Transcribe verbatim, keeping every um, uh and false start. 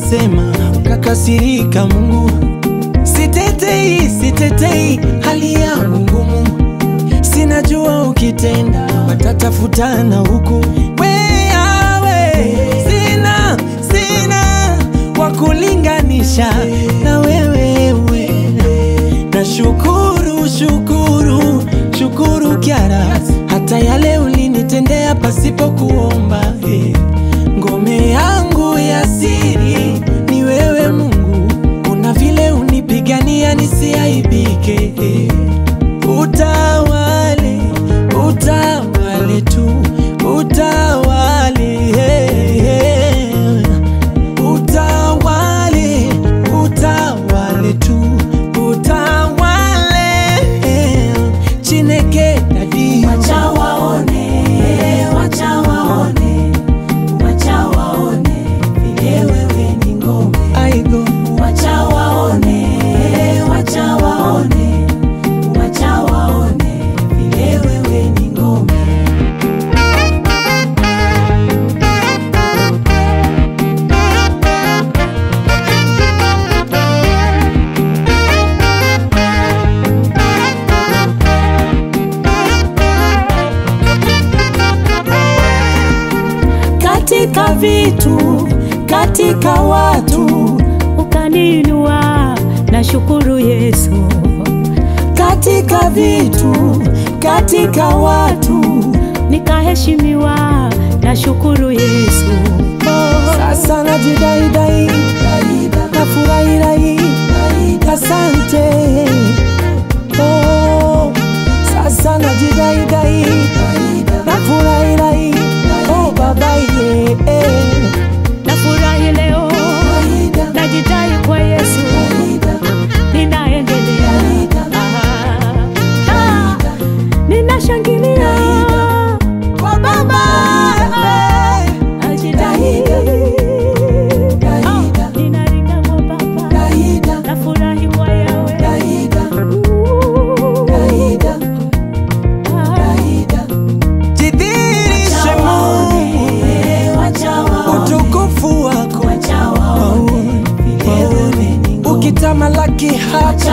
unasema ukakasirika Mungu. Sitetei, sitetei hali yangu ngumu, sinajua ukitenda watatafutana huku. Wewe sina, sina wakulinganisha na wewe we. Na shukuru, shukuru, shukuru kiara hata yale ulinitendea pasipo kuomba. Ngome yangu ya siri ni wewe Mungu, una vile unipigania nisiaibike. Utawale, utawale tu, utawale, utawale, utawale tu, utawale. Chineke dadi, wacha waone, wacha waone, katika vitu, katika watu ukaninua, na shukuru Yesu. Katika vitu, katika watu nikaheshimiwa, na shukuru Yesu. Oh. Sasa na jidai dai, na furai rai, asante. Oh. Sasa na jidai dai, na furai rai, oh baba ye, na furahi leo, na jidai kwa Yesu, ninaendelea, ninashangilia kwa baba, ajidai, ninaringa kwa baba, na furahi kwa yawe, Malaki hata